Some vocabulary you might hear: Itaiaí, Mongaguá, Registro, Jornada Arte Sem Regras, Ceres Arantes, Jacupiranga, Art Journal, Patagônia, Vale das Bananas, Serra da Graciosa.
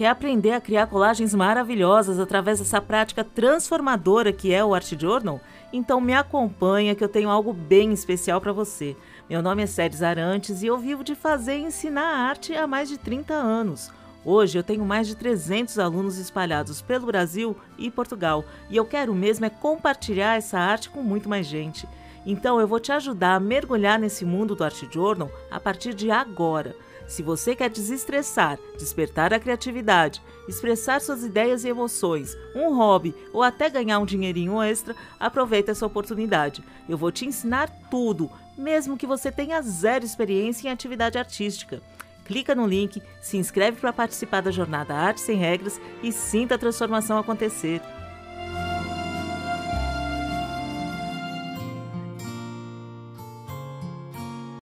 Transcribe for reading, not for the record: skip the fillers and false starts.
quer aprender a criar colagens maravilhosas através dessa prática transformadora que é o Art Journal? Então me acompanha que eu tenho algo bem especial para você. Meu nome é Ceres Arantes e eu vivo de fazer e ensinar arte há mais de 30 anos. Hoje eu tenho mais de 300 alunos espalhados pelo Brasil e Portugal e eu quero mesmo é compartilhar essa arte com muito mais gente. Então eu vou te ajudar a mergulhar nesse mundo do Art Journal a partir de agora. Se você quer desestressar, despertar a criatividade, expressar suas ideias e emoções, um hobby ou até ganhar um dinheirinho extra, aproveita essa oportunidade. Eu vou te ensinar tudo, mesmo que você tenha zero experiência em atividade artística. Clica no link, se inscreve para participar da Jornada Arte Sem Regras e sinta a transformação acontecer.